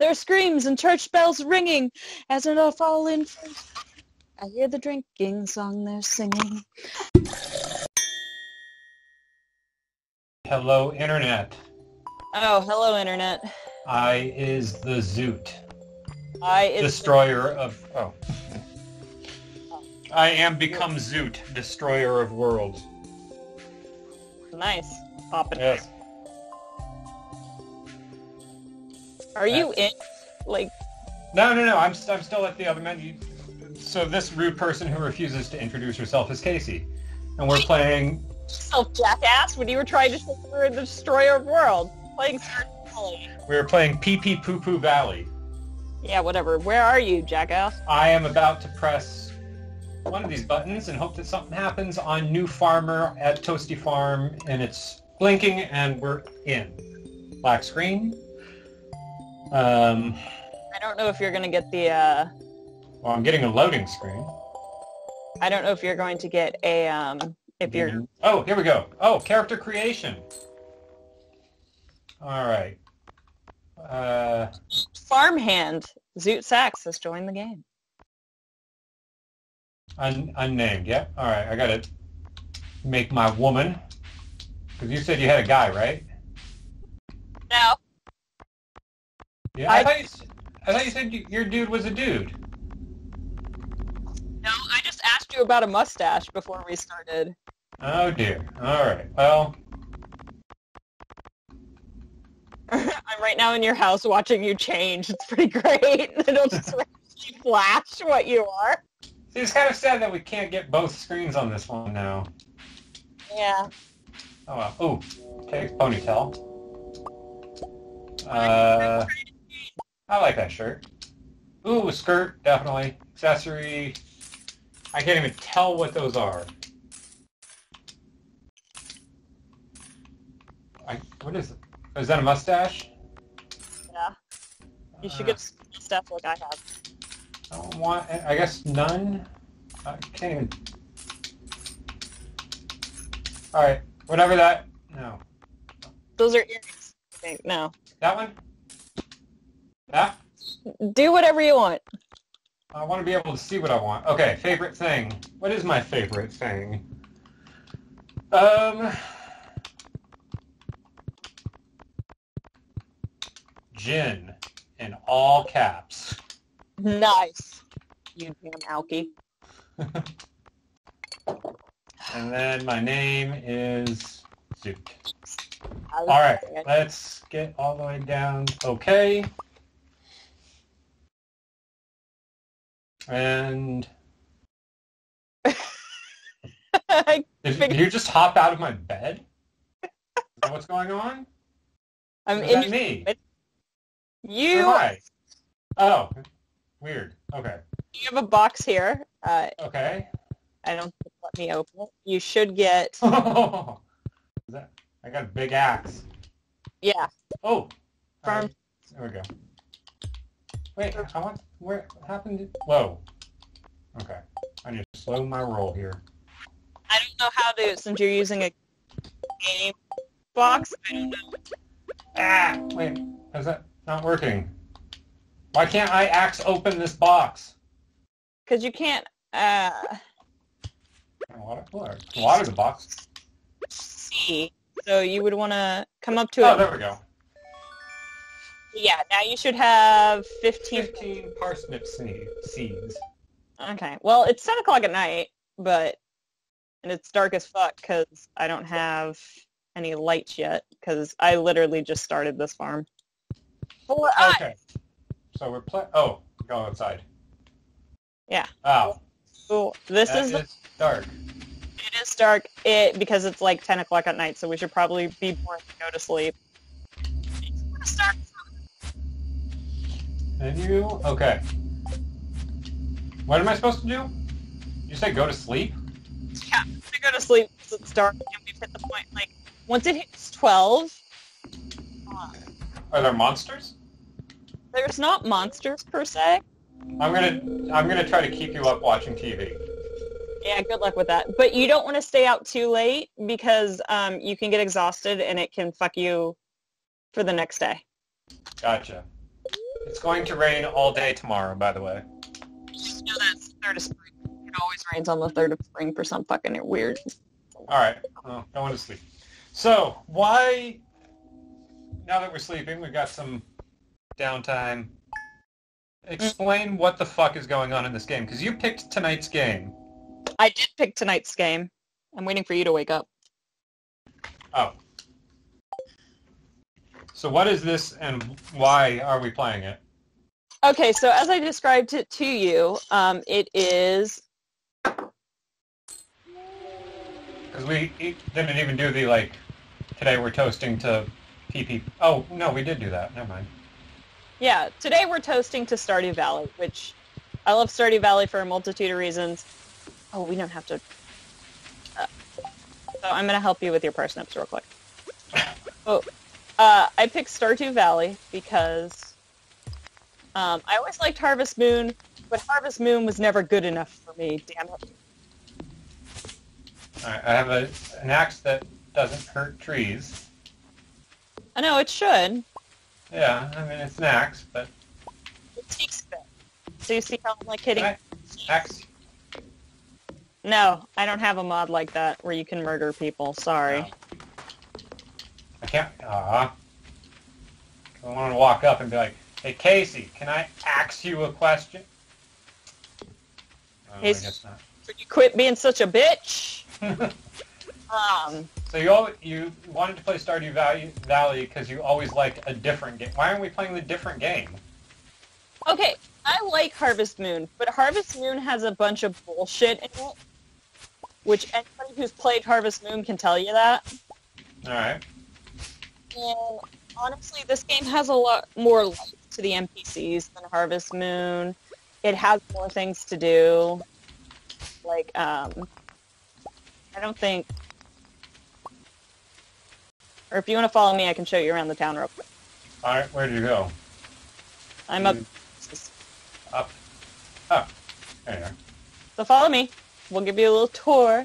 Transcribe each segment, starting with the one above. There are screams and church bells ringing as I fall in. I hear the drinking song they're singing. Hello, Internet. Oh, hello, Internet. I is the Zoot. I is destroyer of... Oh. I am become Zoot, destroyer of worlds. Nice. Pop it. Yes. Are you in? Like... No. I'm still like the other man. So this rude person who refuses to introduce herself is Kasey. And we're playing... Oh, jackass, when you were trying to say we were the destroyer of worlds. Playing Stardew Valley. We were playing Pee-Pee-Poo-Poo Valley. Yeah, whatever. Where are you, jackass? I am about to press one of these buttons and hope that something happens on New Farmer at Toasty Farm, and it's blinking, and we're in. Black screen. I don't know if you're going to get the... Well, I'm getting a loading screen. I don't know if you're going to get a... If you're... Oh, here we go. Oh, character creation. All right. Farmhand Zoot Sachs has joined the game. Unnamed, yeah. All right, I gotta make my woman. Because you said you had a guy, right? No. Yeah. I thought you said your dude was a dude. No, I just asked you about a mustache before we started. Oh dear. All right. Well. I'm right now in your house watching you change. It's pretty great. It'll just flash what you are. It's kind of sad that we can't get both screens on this one now. Yeah. Oh, wow. Ooh. Okay, ponytail. I like that shirt. Ooh, skirt, definitely. Accessory. I can't even tell what those are. What is it? Oh, is that a mustache? Yeah. You should get stuff like I have. I don't want... I guess none? I can't even... Alright. Whatever that... No. Those are earrings, I think. No. That one? That? Do whatever you want. I want to be able to see what I want. Okay, favorite thing. What is my favorite thing? Gin, in all caps. Nice, you damn alky. And then my name is Zoot. All right, let's get all the way down. Okay. And... Did you just hop out of my bed? Is that what's going on? Is that me? You... Oh, weird. Okay. You have a box here. Okay. I don't think let me open it. You should get... Oh, I got a big axe. Yeah. Oh. Farm. There we go. Wait, I want... Where happened? Whoa. Okay. I need to slow my roll here. I don't know how to, since you're using a game box. I don't know. Ah! Wait. How's that... Not working. Why can't I axe open this box? Because you can't, Water's a box. See. So you would want to come up to it. Oh, there we go. Yeah, now you should have 15 parsnip seeds. Okay. Well, it's 7 o'clock at night, but... And it's dark as fuck, because I don't have any lights yet, because I literally just started this farm. Okay, so we're playing. Oh, we're going outside. Yeah. Wow. So this is dark. It is dark. Because it's like 10 o'clock at night, so we should probably be bored to go to sleep. Menu. Okay. What am I supposed to do? You say go to sleep? Yeah, I'm gonna go to sleep because it's dark, and we've hit the point. Like once it hits 12. Are there monsters? There's not monsters per se. I'm gonna try to keep you up watching TV. Yeah, good luck with that. But you don't want to stay out too late because you can get exhausted and it can fuck you for the next day. Gotcha. It's going to rain all day tomorrow, by the way. Just know that's the 3rd of spring. It always rains on the 3rd of spring for some fucking weird. Alright. Well, I want to sleep. So, why... Now that we're sleeping, we've got some downtime. Explain what the fuck is going on in this game, because you picked tonight's game. I did pick tonight's game. I'm waiting for you to wake up. Oh. So what is this, and why are we playing it? Okay, so as I described it to you, it is... Because we didn't even do the, like, today we're toasting to... Oh, no, we did do that. Never mind. Yeah, today we're toasting to Stardew Valley, which I love Stardew Valley for a multitude of reasons. Oh, we don't have to... so I'm going to help you with your parsnips real quick. Oh, I picked Stardew Valley because I always liked Harvest Moon, but Harvest Moon was never good enough for me, damn it. All right, I have an axe that doesn't hurt trees. I know, it should. Yeah, I mean, it's an axe, but... It takes a bit. So you see how I'm, like, hitting... Axe. No, I don't have a mod like that where you can murder people. Sorry. No. I can't... I want to walk up and be like, hey, Kasey, can I axe you a question? Oh, hey, I guess not. Could you quit being such a bitch? So you wanted to play Stardew Valley because you always liked a different game. Why aren't we playing the different game? Okay, I like Harvest Moon, but Harvest Moon has a bunch of bullshit in it, which anybody who's played Harvest Moon can tell you that. Alright. And honestly, this game has a lot more life to the NPCs than Harvest Moon. It has more things to do. Like, I don't think... Or if you want to follow me, I can show you around the town real quick. All right, where do you go? I'm up. Up? Oh, there you are. So follow me. We'll give you a little tour.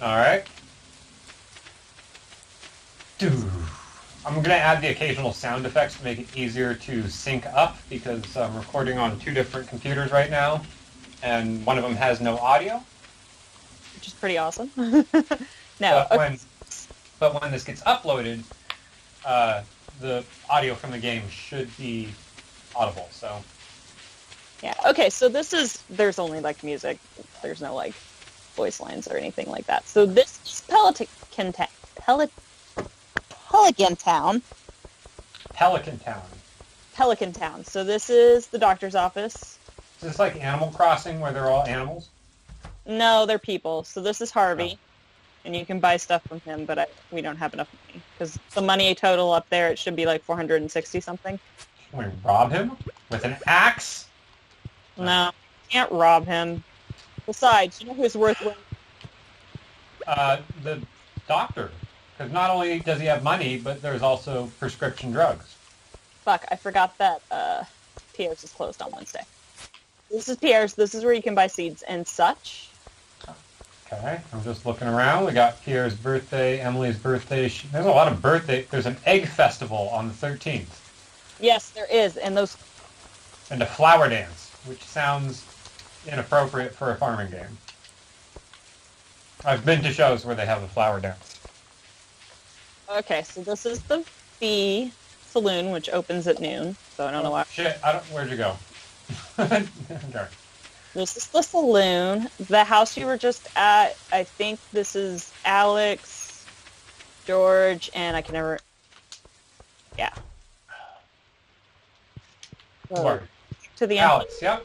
All right. I'm going to add the occasional sound effects to make it easier to sync up, because I'm recording on 2 different computers right now, and one of them has no audio. Which is pretty awesome. No. But when this gets uploaded, the audio from the game should be audible, so... Yeah, okay, so this is... There's only, like, music. There's no, like, voice lines or anything like that. So this is Pelican Town. So this is the doctor's office. Is this like Animal Crossing, where they're all animals? No, they're people. So this is Harvey. Oh. And you can buy stuff from him, but we don't have enough money. Because the money total up there, it should be like 460-something. Can we rob him? With an axe? No, you can't rob him. Besides, you know who's worth winning? The doctor. Because not only does he have money, but there's also prescription drugs. Fuck, I forgot that Pierre's is closed on Wednesday. This is Pierre's. This is where you can buy seeds and such. Okay, I'm just looking around. We got Pierre's birthday, Emily's birthday. There's a lot of birthday. There's an egg festival on the 13th. Yes, there is, and those... And a flower dance, which sounds inappropriate for a farming game. I've been to shows where they have a flower dance. Okay, so this is the Bee Saloon, which opens at noon, so I don't know why... Shit, where'd you go? Darn. This is the saloon. The house you were just at, I think this is Alex, George, and I can never... Yeah. So, to the Alex, end. Yep.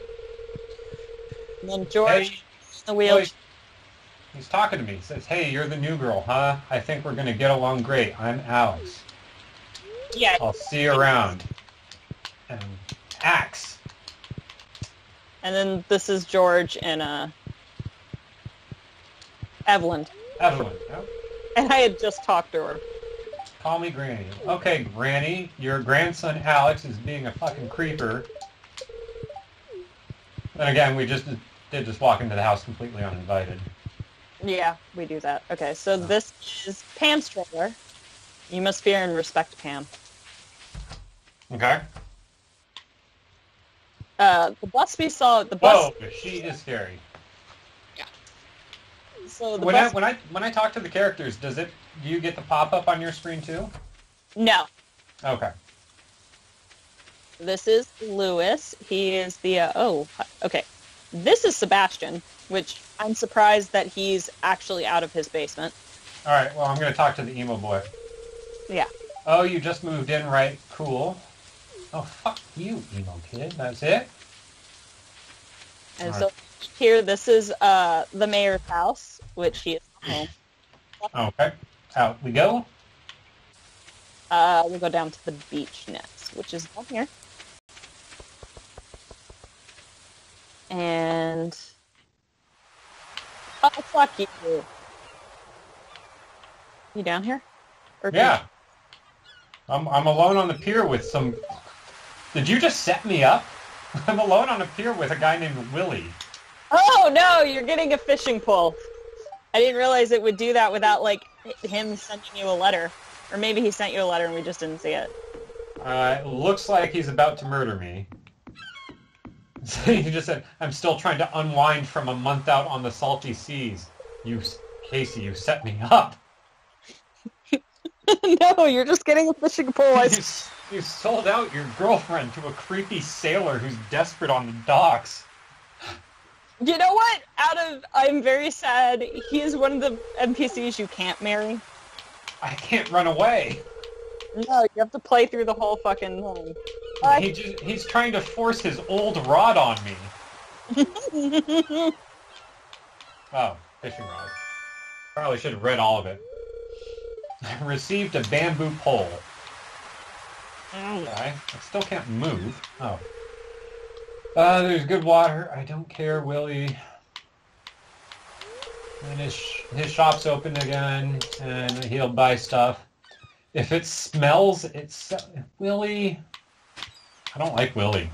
And then George, hey, the wheelchair. He's talking to me. He says, hey, you're the new girl, huh? I think we're going to get along great. I'm Alex. Yeah. I'll see you around. And axe. And then this is George and Evelyn. Evelyn, yep. And I had just talked to her. Call me Granny. Okay, Granny, your grandson Alex is being a fucking creeper. Then again, we just did just walk into the house completely uninvited. Yeah, we do that. Okay, so This is Pam's trailer. You must fear and respect Pam. Okay. The bus we saw, the bus... Oh, she is scary. Yeah. So the when I talk to the characters, does it? Do you get the pop-up on your screen too? No. Okay. This is Lewis. He is the... oh, okay. This is Sebastian, which I'm surprised that he's actually out of his basement. All right, well, I'm going to talk to the emo boy. Yeah. Oh, you just moved in, right? Cool. Oh, fuck you, emo kid. That's it? And all so right. Here, this is the mayor's house, which he is home. Okay. Out we go. We'll go down to the beach next, which is down here. And... Oh, fuck you. You down here? Or yeah. I'm alone on the pier with some... Did you just set me up? I'm alone on a pier with a guy named Willie. Oh, no, you're getting a fishing pole. I didn't realize it would do that without, like, him sending you a letter. Or maybe he sent you a letter and we just didn't see it. It looks like he's about to murder me. So he just said, I'm still trying to unwind from a month out on the salty seas. You, Kasey, you set me up. No, you're just getting a fishing pole. You sold out your girlfriend to a creepy sailor who's desperate on the docks. You know what? I'm very sad. He is one of the NPCs you can't marry. I can't run away. No, you have to play through the whole fucking thing. He's trying to force his old rod on me. Oh, fishing rod. Probably should have read all of it. I received a bamboo pole. Okay. I still can't move. Oh. There's good water. I don't care, Willie. And his shop's open again, and he'll buy stuff. If it smells, it's... Willie... I don't like Willie.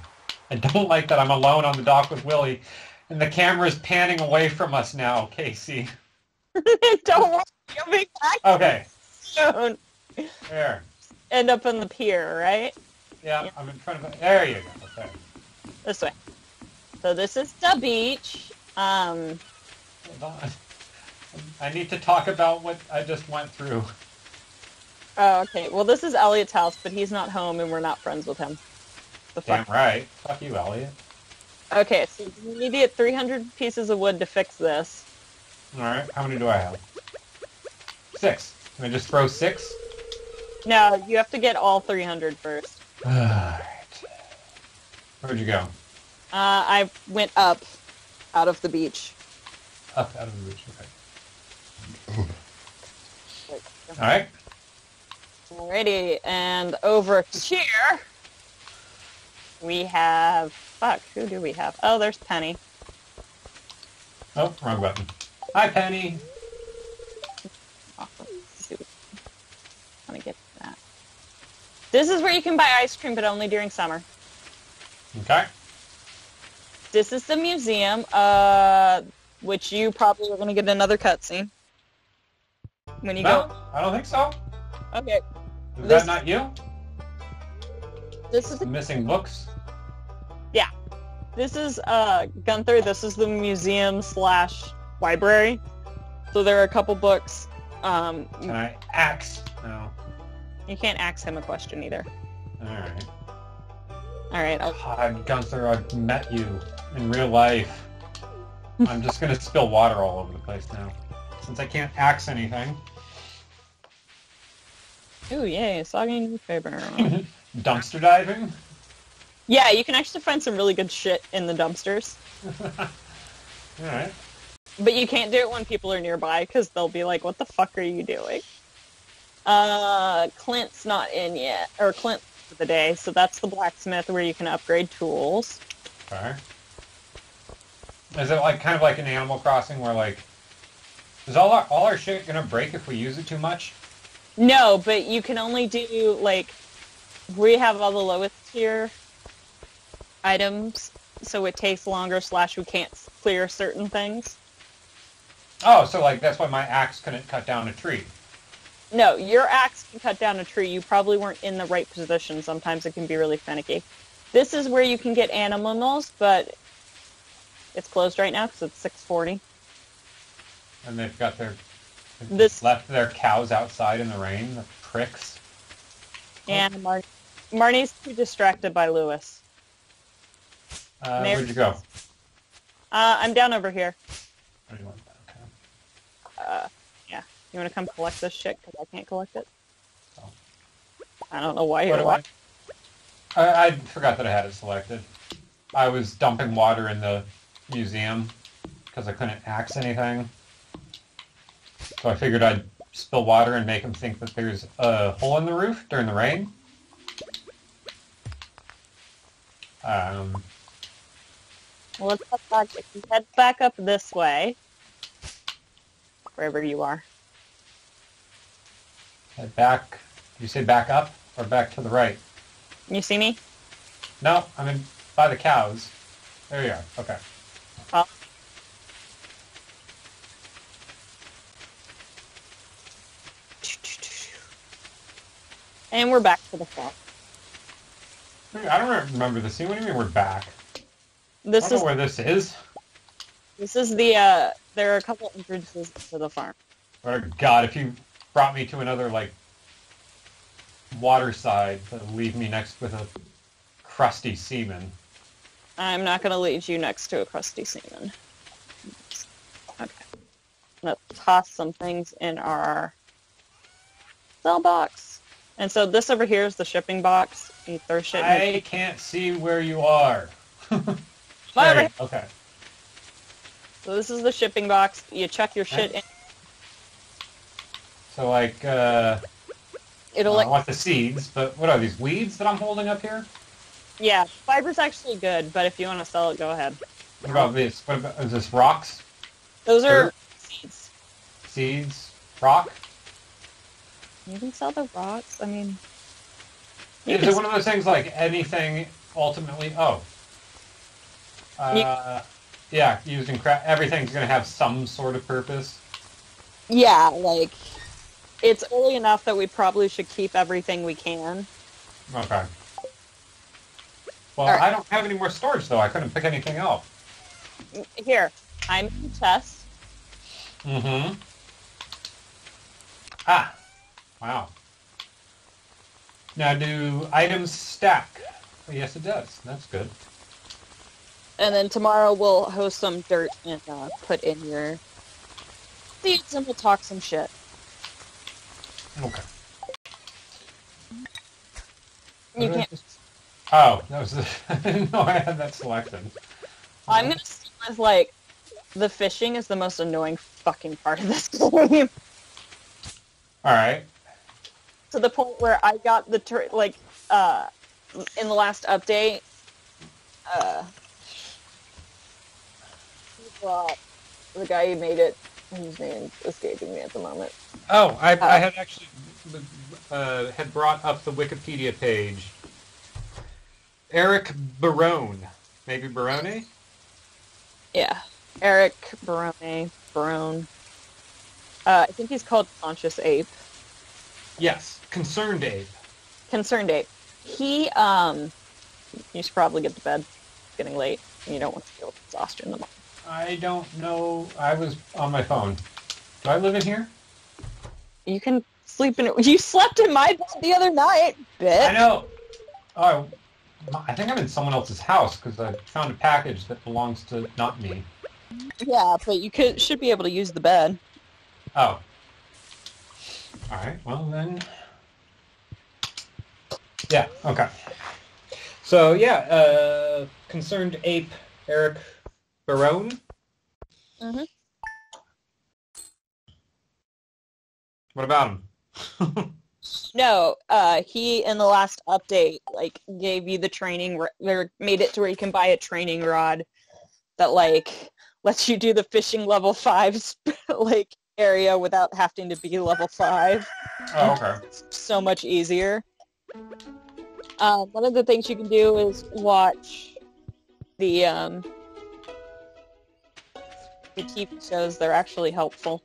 I don't like that I'm alone on the dock with Willie. And the camera's panning away from us now, Kasey. Don't worry. You'll be back. Okay. Don't. There. End up on the pier, right? Yeah, I'm in front of it. There you go. Okay. This way. So this is the beach. Hold on. I need to talk about what I just went through. Oh, okay. Well, this is Elliot's house, but he's not home and we're not friends with him. Damn right. Fuck you, Elliot. Okay, so you need to get 300 pieces of wood to fix this. Alright, how many do I have? 6. Can I just throw 6? No, you have to get all 300 first. Alright. Where'd you go? I went up out of the beach. Up out of the beach, okay. Alright. Alrighty, and over here... We have... Fuck, who do we have? Oh, there's Penny. Oh, wrong button. Hi, Penny! Awesome. I want to get to that. This is where you can buy ice cream, but only during summer. Okay. This is the museum, which you probably are going to get another cutscene. When you go... I don't think so. Okay. Is that not you? This is missing books? Yeah. This is, Gunther, this is the museum/library. So there are a couple books. Can I axe? No. You can't axe him a question either. Alright. Alright. God, Gunther, I've met you in real life. I'm just going to spill water all over the place now. Since I can't axe anything. Ooh, yay. Soggy newspaper. Dumpster diving? Yeah, you can actually find some really good shit in the dumpsters. Alright. But you can't do it when people are nearby, because they'll be like, what the fuck are you doing? Clint's not in yet. Or Clint for the day, so that's the blacksmith where you can upgrade tools. Alright. Is it like kind of like an Animal Crossing where, like, is all our shit gonna break if we use it too much? No, but you can only do, like... We have all the lowest tier items, so it takes longer, / we can't clear certain things. Oh, so like that's why my axe couldn't cut down a tree. No, your axe can cut down a tree. You probably weren't in the right position. Sometimes it can be really finicky. This is where you can get animals, but it's closed right now because it's 6:40. And they've got left their cows outside in the rain, the pricks. Yeah, Marnie's too distracted by Lewis. Where'd you go? I'm down over here. What do you want? Okay. Yeah. You want to come collect this shit? Because I can't collect it. Oh. I don't know why you're watching. I forgot that I had it selected. I was dumping water in the museum because I couldn't axe anything. So I figured I'd spill water and make them think that there's a hole in the roof during the rain. Well, let's head back. If you head back up this way, wherever you are. Head back. You say back up or back to the right? You see me? No, I mean by the cows. There you are. Okay. Oh. And we're back to the farm. I don't remember the scene. What do you mean we're back? I don't know where this is. This is the, there are a couple entrances to the farm. Oh, God, if you brought me to another, water side, that'll leave me next with a crusty seaman. I'm not going to leave you next to a crusty seaman. Okay. I'm going to toss some things in our cell box. And so this over here is the shipping box. You throw shit in it. I can't see where you are. Right. Okay. So this is the shipping box. You chuck your shit in. So I don't want the seeds, but what are these weeds that I'm holding up here? Yeah, fiber's actually good, but if you want to sell it, go ahead. What about this? Is this rocks? Those are seeds. Seeds? Rock? You can sell the rocks. I mean, is it one of those things like anything ultimately? Oh. Yeah, using crap. Everything's going to have some sort of purpose. Yeah, it's early enough that we probably should keep everything we can. Okay. Well, right. I don't have any more storage, though. I couldn't pick anything up. Here. I'm in test. Mm-hmm. Ah. Wow. Now, do items stack? Oh, yes, it does. That's good. And then tomorrow we'll host some dirt and put in your seeds and we'll talk some shit. Okay. You can't... Oh, that was I didn't know I had that selected. I'm going to see with, the fishing is the most annoying fucking part of this game. Alright. To the point where I got the, in the last update, the guy who made it, whose name's escaping me at the moment. Oh, I had actually had brought up the Wikipedia page. Eric Barone. Maybe Barone? Yeah. Eric Barone. I think he's called Conscious Ape. Yes. Concerned Ape. He, you should probably get to bed. It's getting late, and you don't want to feel exhaustion in the morning. I don't know. I was on my phone. Do I live in here? You can sleep in it. You slept in my bed the other night, bitch. I know. Oh, I think I'm in someone else's house because I found a package that belongs to not me. Yeah, but you should be able to use the bed. Oh. All right. Well, then. Yeah. Okay. So, yeah. Concerned Ape, Eric... Barone? Mm-hmm. What about him? No, he, in the last update, gave you the training, made it to where you can buy a training rod that, lets you do the fishing level 5, area without having to be level 5. Oh, okay. It's so much easier. One of the things you can do is watch the TV shows. They're actually helpful.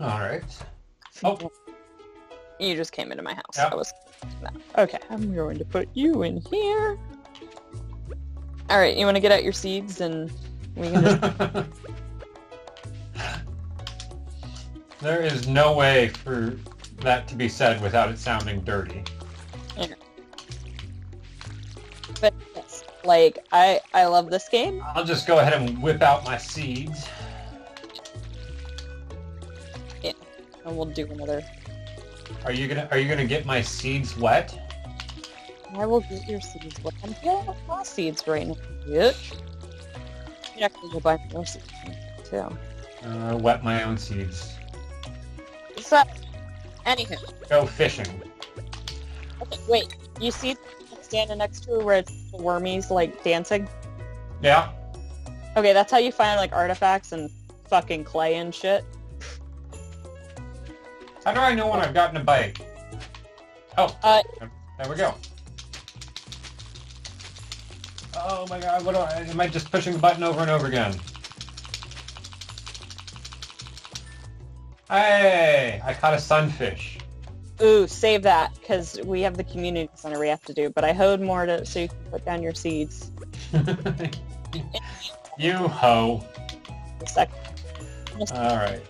All right. Oh. You just came into my house. Yep. I was... No. Okay, I'm going to put you in here. All right, you want to get out your seeds and we can just... There is no way for that to be said without it sounding dirty. Yeah. But yes, like, I love this game. I'll just go ahead and whip out my seeds. Yeah, and we'll do another. Are you gonna get my seeds wet? I will get your seeds wet. I'm getting my seeds right now, bitch. You actually go buy more seeds too. Wet my own seeds. So, anywho. Go fishing. Okay, wait. You see standing next to where it's the wormies, like, dancing? Yeah. Okay, that's how you find, like, artifacts and fucking clay and shit. How do I know when I've gotten a bite? Oh, there we go. Oh my god, what do I... Am I just pushing the button over and over again? Hey, I caught a sunfish. Ooh, save that, because we have the community center we have to do, but I hoed more to so you can put down your seeds. You hoe. A sec. Alright.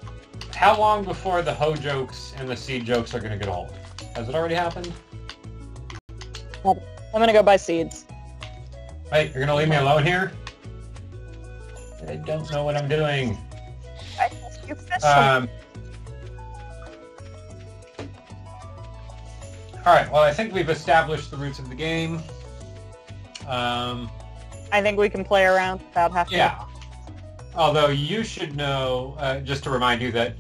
How long before the hoe jokes and the seed jokes are going to get old? Has it already happened? I'm going to go buy seeds. Wait, you're going to leave me alone here? I don't know what I'm doing. Alright, well, I think we've established the roots of the game. I think we can play around without having to... Yeah. Although you should know, just to remind you, that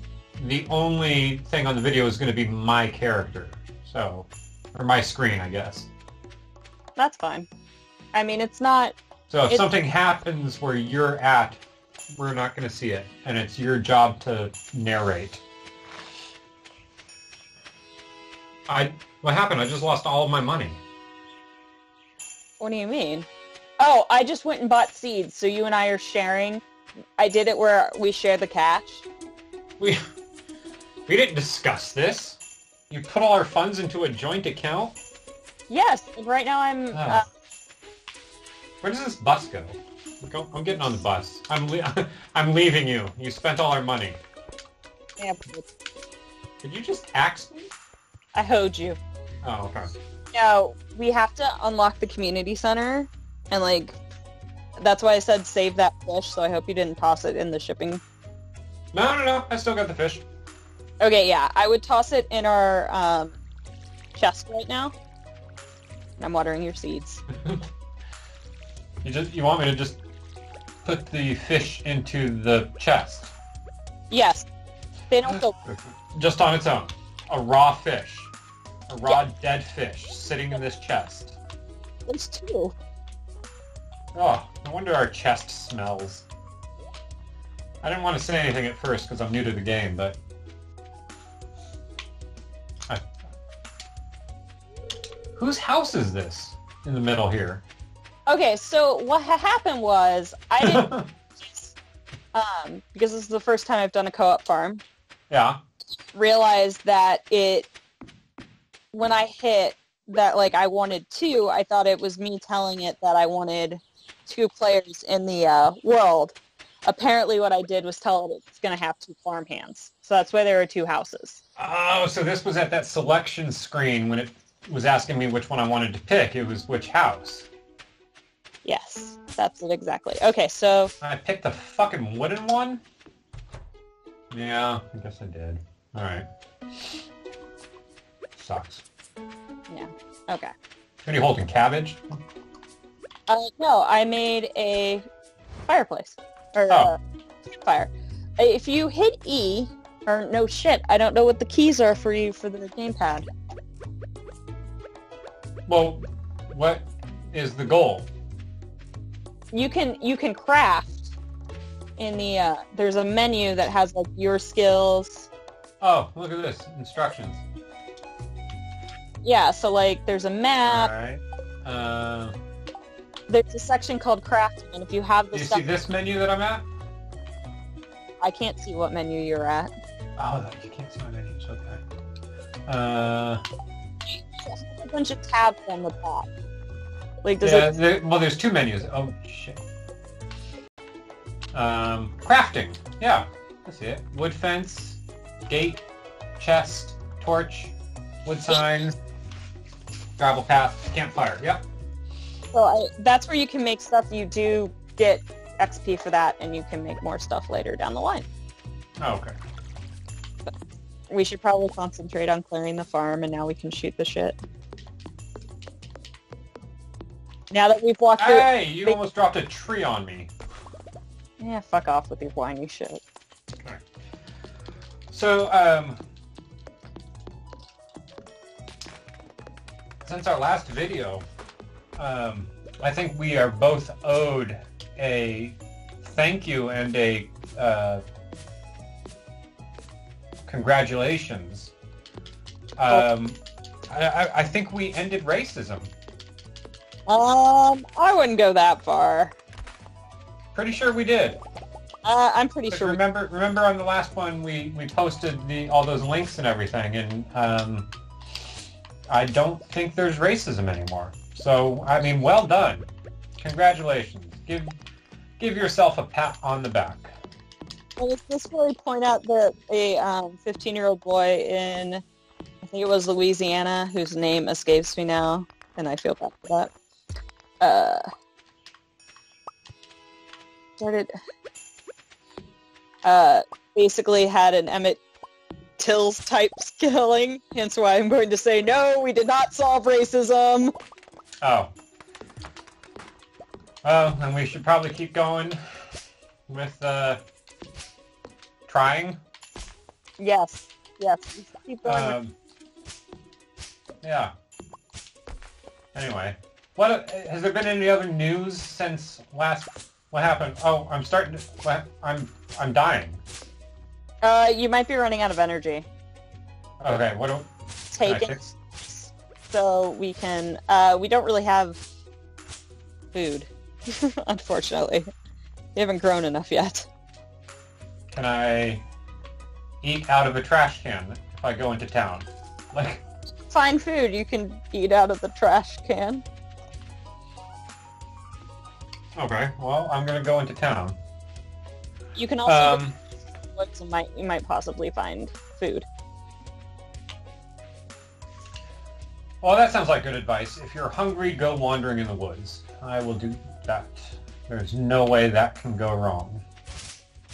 the only thing on the video is going to be my character. So, or my screen, I guess. That's fine. I mean, it's not... So if something happens where you're at, we're not going to see it. And it's your job to narrate. What happened? I just lost all of my money. What do you mean? Oh, I just went and bought seeds, so you and I are sharing. I did it where we share the cash. We didn't discuss this. You put all our funds into a joint account? Yes, and right now I'm... Oh. Where does this bus go? I'm getting on the bus. I'm leaving you. You spent all our money. Yeah. Did you just axe me? I hoed you. Oh, okay. No, we have to unlock the community center, and, like, that's why I said save that fish, so I hope you didn't toss it in the shipping. No, I still got the fish. Okay, yeah, I would toss it in our chest right now. And I'm watering your seeds. You want me to just put the fish into the chest? Yes. They don't go... Just on its own. A raw fish. A raw dead fish sitting in this chest. There's two. Oh, no wonder our chest smells. I didn't want to say anything at first because I'm new to the game, but... Whose house is this in the middle here? Okay, so what happened was, I didn't... because this is the first time I've done a co-op farm. Yeah. Realized that when I hit that, like, I wanted two, I thought it was me telling it that I wanted two players in the world. Apparently what I did was tell it it's going to have two farmhands. So that's why there are two houses. Oh, so this was at that selection screen when it was asking me which one I wanted to pick. It was which house. Yes, that's it exactly. Okay, so... I picked the fucking wooden one? Yeah, I guess I did. Alright. Sucks. Yeah. Okay. What are you holding? Cabbage? No, I made a fireplace. Or fire. If you hit E, or no shit, I don't know what the keys are for you for the gamepad. Well, what is the goal? You can craft in the there's a menu that has, like, your skills. Oh, look at this. Instructions. Yeah, so, like, there's a map. All right. There's a section called crafting, and if you have the stuff... Do you see this menu that I'm at? I can't see what menu you're at. Oh, you can't see my menu. It's okay. There's a bunch of tabs on the top. Like, does it... well, there's two menus. Oh, shit. Crafting. Yeah, that's it. Wood fence, gate, chest, torch, wood sign, gravel path, campfire. Yep. Well, that's where you can make stuff. You do get XP for that, and you can make more stuff later down the line. Oh, okay. But we should probably concentrate on clearing the farm, and now we can shoot the shit. Now that we've walked through... Hey, you almost dropped a tree on me. Yeah, fuck off with your whiny shit. Okay. So, since our last video, I think we are both owed a thank you and a congratulations. I think we ended racism. I wouldn't go that far. Pretty sure we did. I'm pretty sure. Remember on the last one we posted all those links and everything, and I don't think there's racism anymore. So, I mean, well done. Congratulations. Give yourself a pat on the back. Well, let's just really point out that a 15-year-old boy in, I think it was Louisiana, whose name escapes me now, and I feel bad for that, basically had an Emmett Till's type killing, hence why I'm going to say no, we did not solve racism. Oh. Well, and we should probably keep going with trying. Yes. Yes. Keep going. Yeah. Anyway, has there been any other news since last? What happened? Oh, I'm starting to. I'm dying. You might be running out of energy. Okay. What do? Take it. So we can, we don't really have food, unfortunately. We haven't grown enough yet. Can I eat out of a trash can if I go into town? Like, find food, you can eat out of the trash can. Okay, well, I'm going to go into town. You can also look at the woods, and you might possibly find food. Well, that sounds like good advice. If you're hungry, go wandering in the woods. I will do that. There's no way that can go wrong.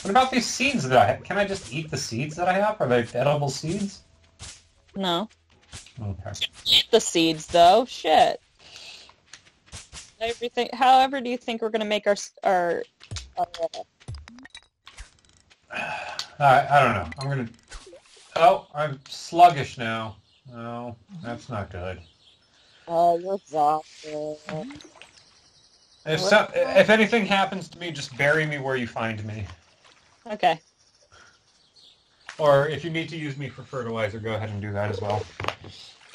What about these seeds that I have? Can I just eat the seeds that I have? Are they edible seeds? No. Okay. Eat the seeds, though. Shit. Everything. However, do you think we're going to make I don't know. I'm going to... Oh, I'm sluggish now. No, that's not good. Oh, you're exhausted. If anything happens to me, just bury me where you find me. Okay. Or if you need to use me for fertilizer, go ahead and do that as well.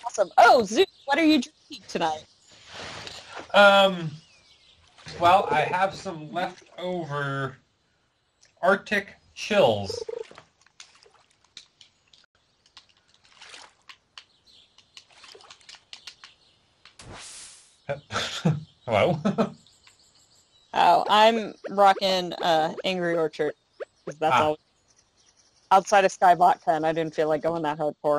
Awesome. Oh, Zoot, what are you drinking tonight? Well, I have some leftover Arctic Chills. Hello? Oh, I'm rocking Angry Orchard, because that's all. Outside of Sky Vodka, and I didn't feel like going that hardcore.